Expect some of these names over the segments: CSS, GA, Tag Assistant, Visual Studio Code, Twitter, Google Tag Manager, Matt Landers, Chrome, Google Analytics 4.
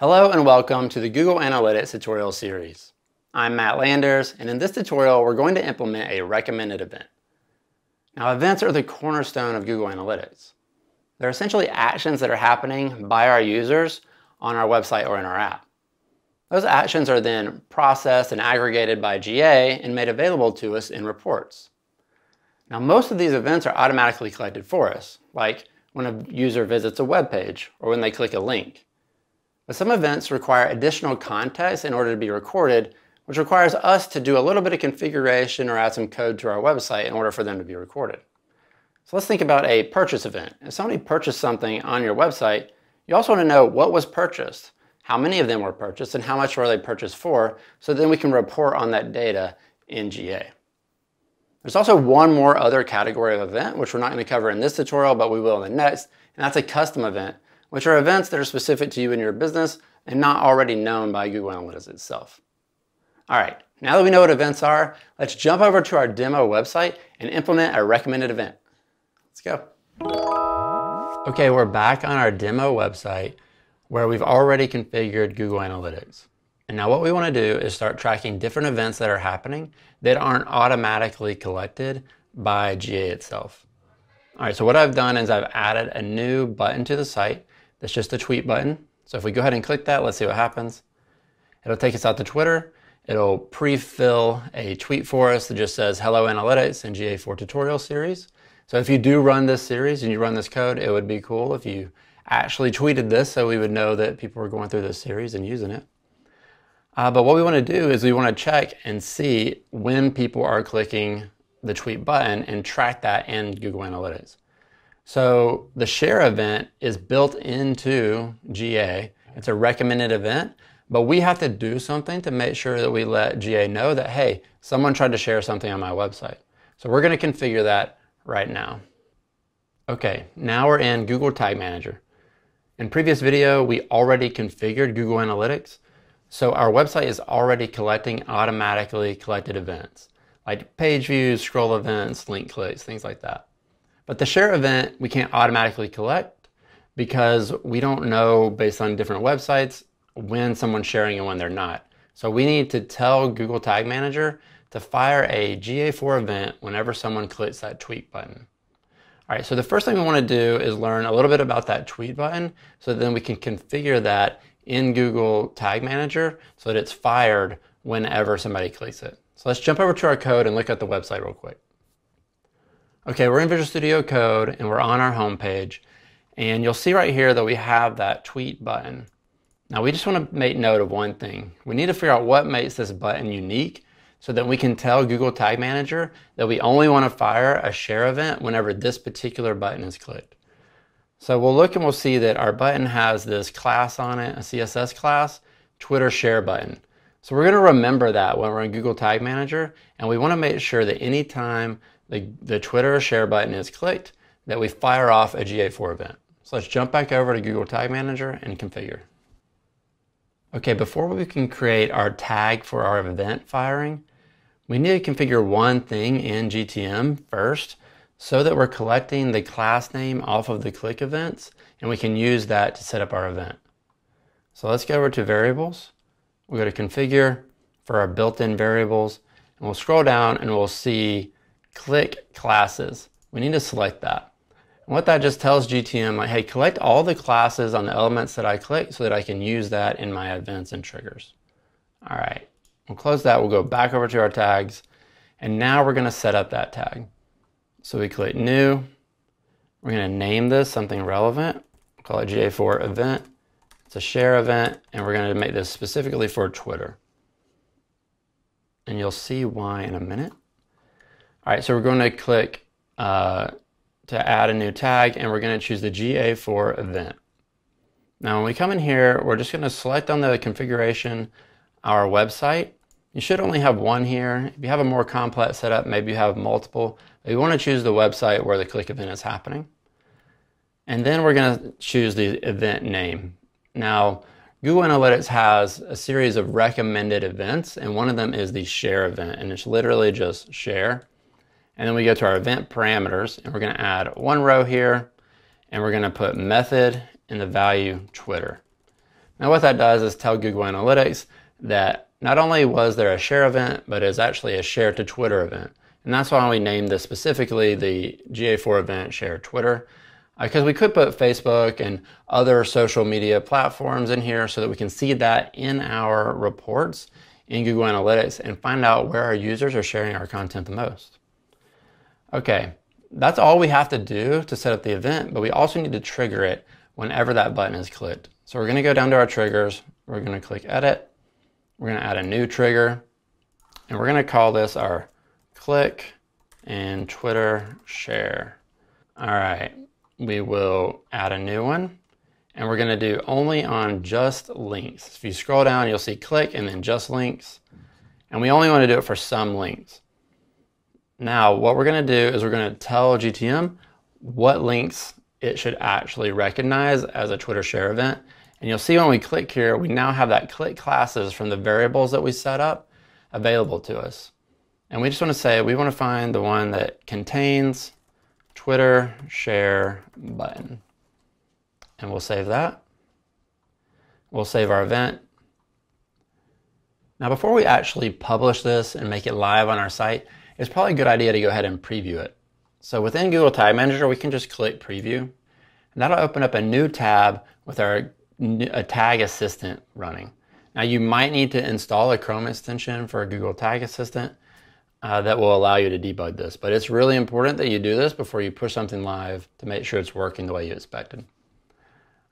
Hello and welcome to the Google Analytics tutorial series. I'm Matt Landers, and in this tutorial, we're going to implement a recommended event. Now, events are the cornerstone of Google Analytics. They're essentially actions that are happening by our users on our website or in our app. Those actions are then processed and aggregated by GA and made available to us in reports. Now, most of these events are automatically collected for us, like when a user visits a web page or when they click a link. But some events require additional context in order to be recorded, which requires us to do a little bit of configuration or add some code to our website in order for them to be recorded. So let's think about a purchase event. If somebody purchased something on your website, you also want to know what was purchased, how many of them were purchased, and how much were they purchased for, so then we can report on that data in GA. There's also one more other category of event, which we're not going to cover in this tutorial, but we will in the next, and that's a custom event, which are events that are specific to you and your business and not already known by Google Analytics itself. All right, now that we know what events are, let's jump over to our demo website and implement a recommended event. Let's go. Okay, we're back on our demo website where we've already configured Google Analytics. And now what we want to do is start tracking different events that are happening that aren't automatically collected by GA itself. All right, so what I've done is I've added a new button to the site. That's just a tweet button. So if we go ahead and click that, let's see what happens. It'll take us out to Twitter. It'll pre-fill a tweet for us that just says, "Hello Analytics and GA4 tutorial series." So if you do run this series and you run this code, it would be cool if you actually tweeted this so we would know that people were going through this series and using it. But what we wanna do is we wanna check and see when people are clicking the tweet button and track that in Google Analytics. So the share event is built into GA. It's a recommended event, but we have to do something to make sure that we let GA know that, hey, someone tried to share something on my website. So we're gonna configure that right now. Okay, now we're in Google Tag Manager. In previous video, we already configured Google Analytics. So our website is already collecting automatically collected events, like page views, scroll events, link clicks, things like that. But the share event, we can't automatically collect because we don't know based on different websites when someone's sharing and when they're not. So we need to tell Google Tag Manager to fire a GA4 event whenever someone clicks that tweet button. All right, so the first thing we wanna do is learn a little bit about that tweet button so then we can configure that in Google Tag Manager so that it's fired whenever somebody clicks it. So let's jump over to our code and look at the website real quick. Okay, we're in Visual Studio Code and we're on our home page, and you'll see right here that we have that tweet button. Now we just want to make note of one thing. We need to figure out what makes this button unique so that we can tell Google Tag Manager that we only want to fire a share event whenever this particular button is clicked. So we'll look and we'll see that our button has this class on it, a CSS class, Twitter share button. So we're going to remember that when we're in Google Tag Manager, and we want to make sure that anytime the Twitter share button is clicked, that we fire off a GA4 event. So let's jump back over to Google Tag Manager and configure. Okay, before we can create our tag for our event firing, we need to configure one thing in GTM first so that we're collecting the class name off of the click events and we can use that to set up our event. So let's go over to variables. We'll go to configure for our built-in variables and we'll scroll down and we'll see click classes. We need to select that. And what that just tells GTM, like, hey, collect all the classes on the elements that I click so that I can use that in my events and triggers. All right, we'll close that. We'll go back over to our tags. And now we're gonna set up that tag. So we click new. We're gonna name this something relevant. We'll call it GA4 event. It's a share event. And we're gonna make this specifically for Twitter. And you'll see why in a minute. All right, so we're going to click to add a new tag, and we're going to choose the GA4 event. Now, when we come in here, we're just going to select on the configuration our website. You should only have one here. If you have a more complex setup, maybe you have multiple, but you want to choose the website where the click event is happening. And then we're going to choose the event name. Now, Google Analytics has a series of recommended events, and one of them is the share event, and it's literally just share. And then we go to our event parameters and we're gonna add one row here and we're gonna put method and the value Twitter. Now what that does is tell Google Analytics that not only was there a share event, but it's actually a share to Twitter event. And that's why we named this specifically the GA4 event share Twitter, because we could put Facebook and other social media platforms in here so that we can see that in our reports in Google Analytics and find out where our users are sharing our content the most. Okay, that's all we have to do to set up the event, but we also need to trigger it whenever that button is clicked. So we're going to go down to our triggers, we're going to click edit, we're going to add a new trigger, and we're going to call this our click and Twitter share. All right, we will add a new one, and we're going to do only on just links. If you scroll down, you'll see click and then just links, and we only want to do it for some links. Now, what we're going to do is we're going to tell GTM what links it should actually recognize as a Twitter share event. And you'll see when we click here, we now have that click classes from the variables that we set up available to us. And we just want to say, we want to find the one that contains Twitter share button. And we'll save that. We'll save our event. Now, before we actually publish this and make it live on our site, it's probably a good idea to go ahead and preview it. So within Google Tag Manager, we can just click preview, and that'll open up a new tab with a Tag Assistant running. Now, you might need to install a Chrome extension for Google Tag Assistant that will allow you to debug this, but it's really important that you do this before you push something live to make sure it's working the way you expected.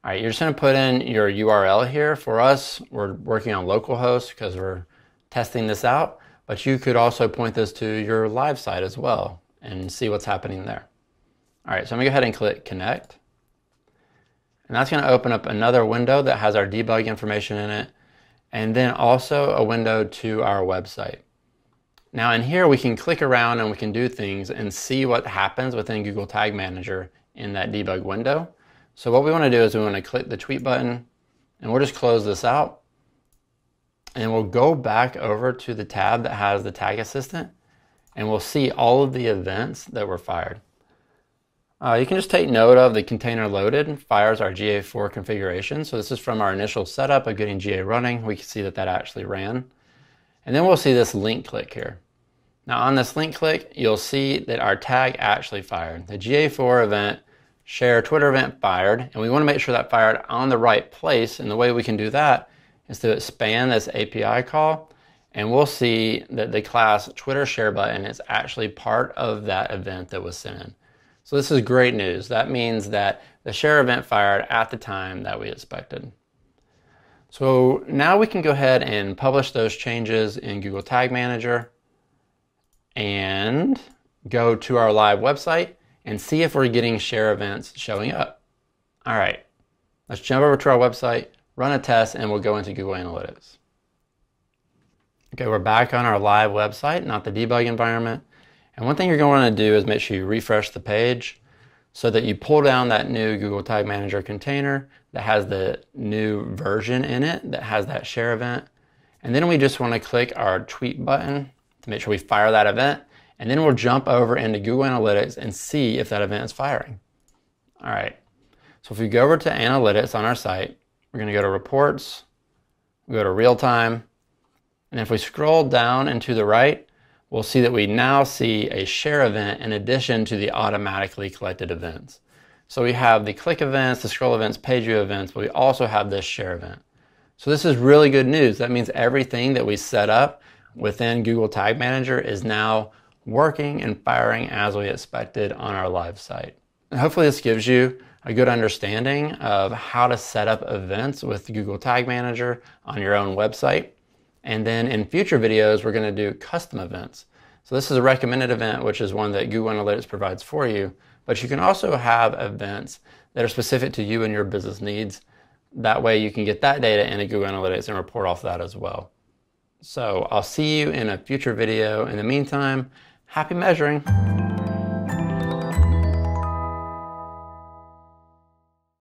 All right, you're just gonna put in your URL here. For us, we're working on localhost because we're testing this out, but you could also point this to your live site as well and see what's happening there. All right, so I'm gonna go ahead and click connect. And that's gonna open up another window that has our debug information in it, and then also a window to our website. Now in here, we can click around and we can do things and see what happens within Google Tag Manager in that debug window. So what we wanna do is we wanna click the tweet button, and we'll just close this out. And we'll go back over to the tab that has the Tag Assistant, and we'll see all of the events that were fired. You can just take note of the container loaded fires our GA4 configuration. So this is from our initial setup of getting GA running. We can see that that actually ran. And then we'll see this link click here. Now on this link click, you'll see that our tag actually fired. The GA4 event, share Twitter event fired, and we wanna make sure that fired on the right place. And the way we can do that is to expand this API call, and we'll see that the class Twitter share button is actually part of that event that was sent in. So this is great news. That means that the share event fired at the time that we expected. So now we can go ahead and publish those changes in Google Tag Manager and go to our live website and see if we're getting share events showing up. All right, let's jump over to our website, run a test, and we'll go into Google Analytics. Okay, we're back on our live website, not the debug environment. And one thing you're going to want to do is make sure you refresh the page so that you pull down that new Google Tag Manager container that has the new version in it that has that share event. And then we just want to click our tweet button to make sure we fire that event. And then we'll jump over into Google Analytics and see if that event is firing. All right, so if we go over to Analytics on our site, we're going to go to reports, we go to real time, and if we scroll down and to the right, we'll see that we now see a share event in addition to the automatically collected events. So we have the click events, the scroll events, page view events, but we also have this share event. So this is really good news. That means everything that we set up within Google Tag Manager is now working and firing as we expected on our live site. And hopefully this gives you a good understanding of how to set up events with Google Tag Manager on your own website. And then in future videos, we're gonna do custom events. So this is a recommended event, which is one that Google Analytics provides for you, but you can also have events that are specific to you and your business needs. That way you can get that data into Google Analytics and report off that as well. So I'll see you in a future video. In the meantime, happy measuring.